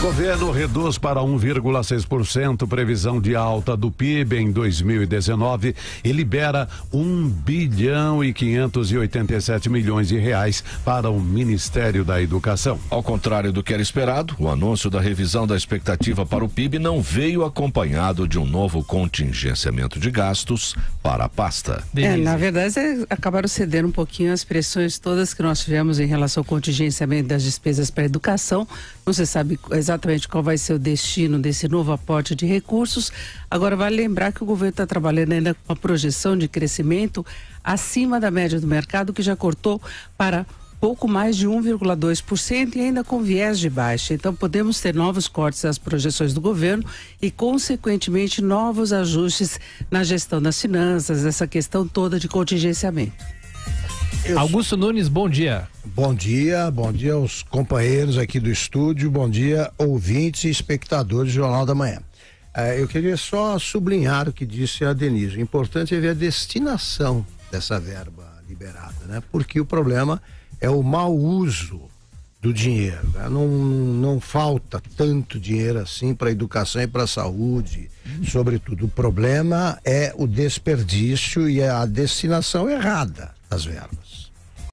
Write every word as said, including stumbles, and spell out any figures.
Governo reduz para um vírgula seis por cento previsão de alta do P I B em dois mil e dezenove e libera um bilhão e quinhentos e oitenta e sete milhões de reais para o Ministério da Educação. Ao contrário do que era esperado, o anúncio da revisão da expectativa para o P I B não veio acompanhado de um novo contingenciamento de gastos para a pasta. É, na verdade, é, acabaram cedendo um pouquinho as pressões todas que nós tivemos em relação ao contingenciamento das despesas para a educação. Não se sabe exatamente qual vai ser o destino desse novo aporte de recursos. Agora, vale lembrar que o governo está trabalhando ainda com uma projeção de crescimento acima da média do mercado, que já cortou para pouco mais de um vírgula dois por cento e ainda com viés de baixa. Então, podemos ter novos cortes às projeções do governo e, consequentemente, novos ajustes na gestão das finanças, essa questão toda de contingenciamento. Eu... Augusto Nunes, bom dia. Bom dia, bom dia aos companheiros aqui do estúdio, bom dia ouvintes e espectadores do Jornal da Manhã. É, eu queria só sublinhar o que disse a Denise. O importante é ver a destinação dessa verba liberada, né? Porque o problema é o mau uso do dinheiro, né? Não, não falta tanto dinheiro assim para a educação e para a saúde, sobretudo. O problema é o desperdício e a destinação errada das verbas.